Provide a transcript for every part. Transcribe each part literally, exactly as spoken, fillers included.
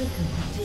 Welcome to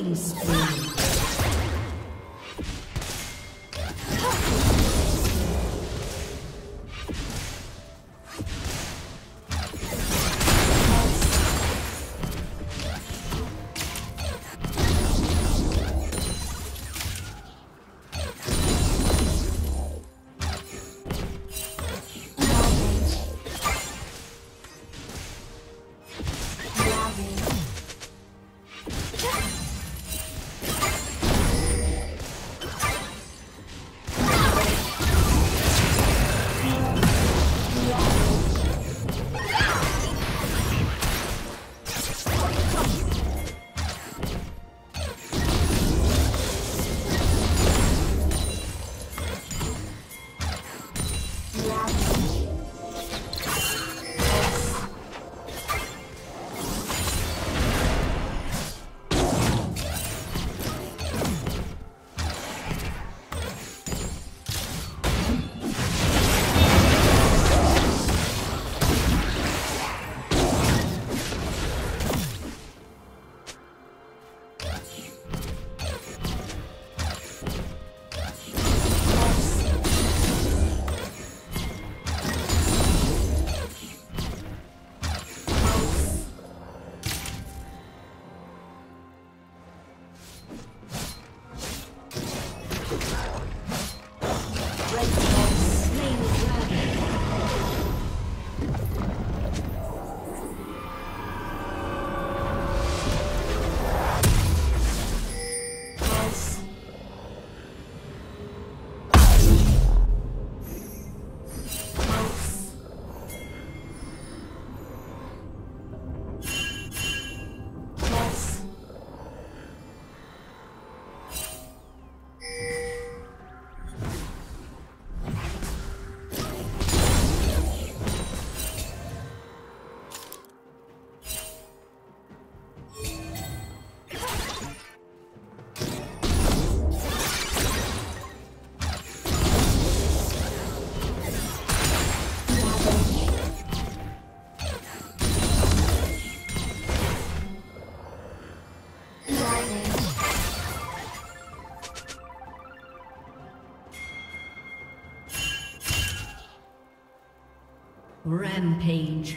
Killing spree. Rampage.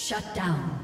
Shut down.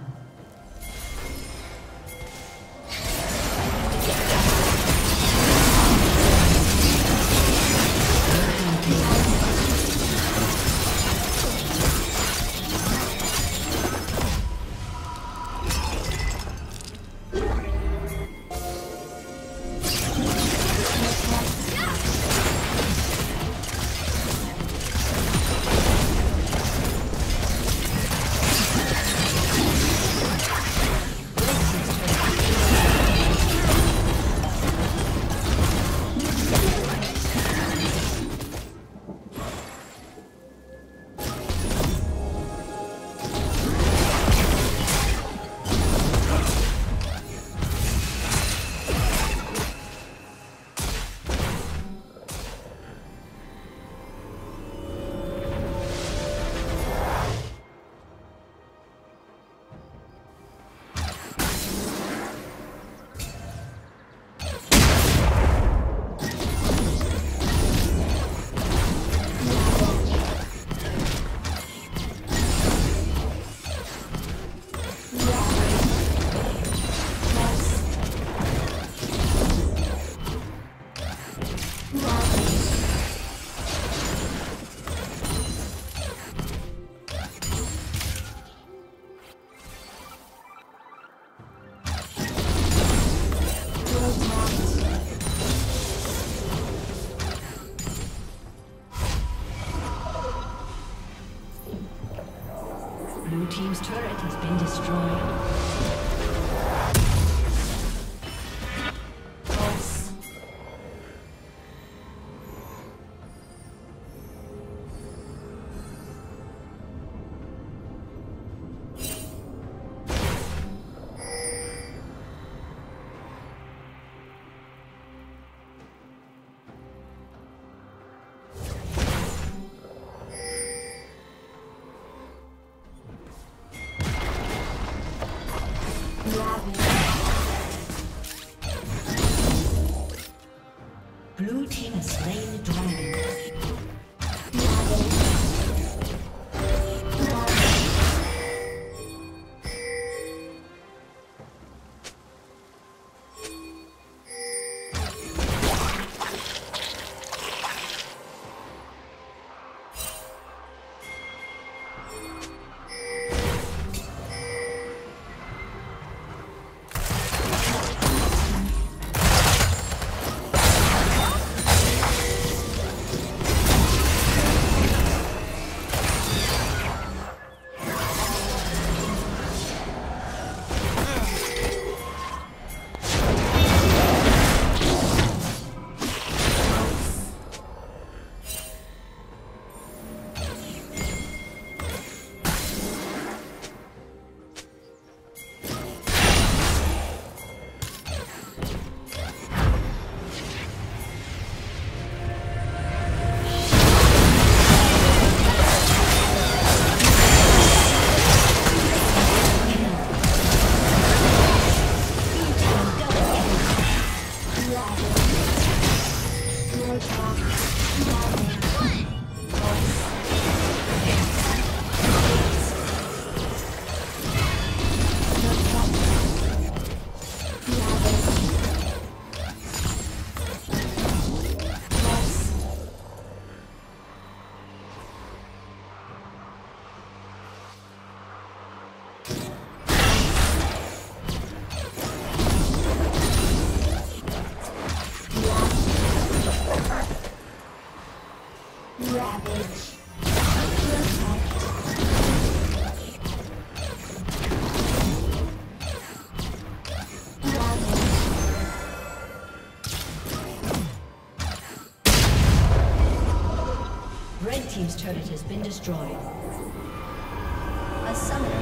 Blue team's turret has been destroyed. Blue team has slain the dragon. team's turret has been destroyed. A summoner